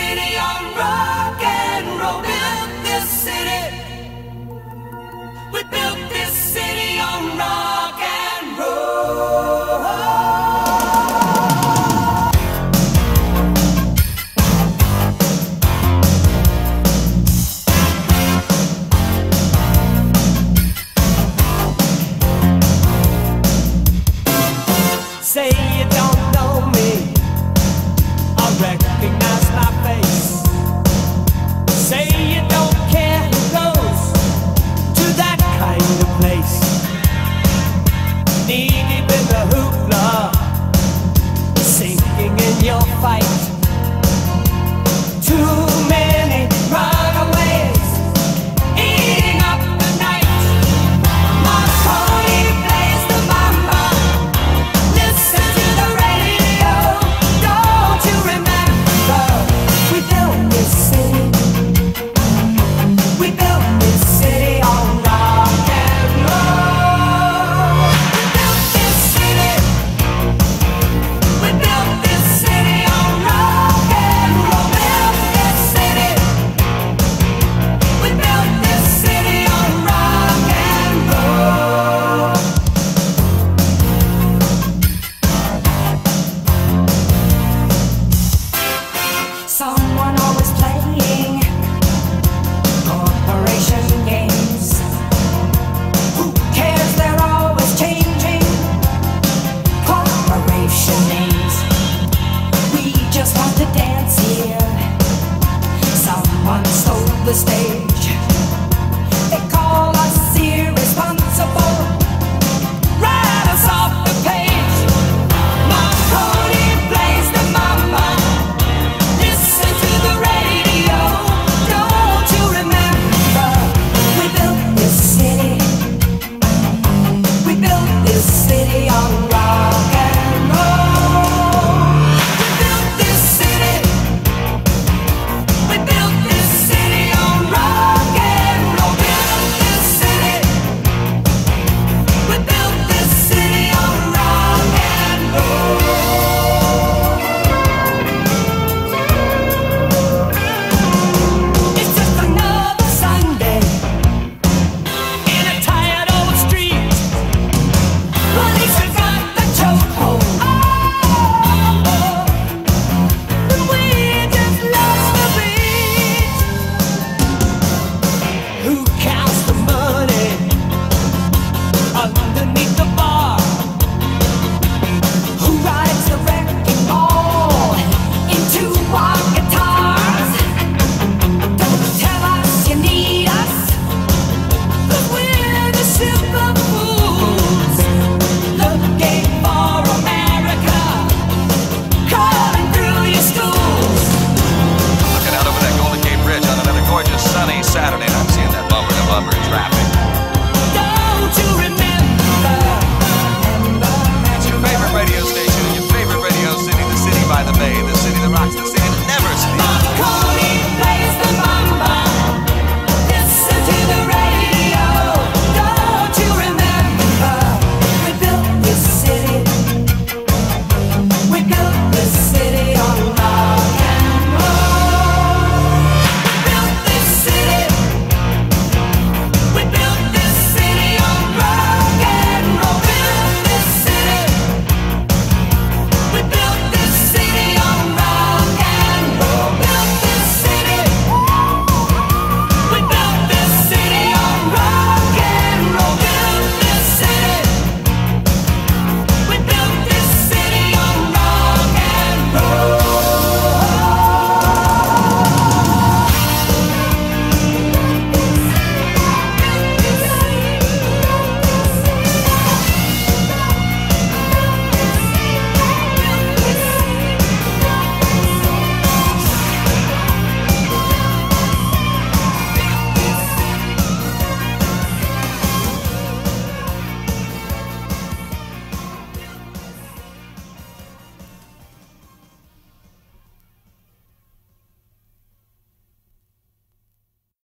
city on rock and roll. Built this city. We built this city on rock and roll. Say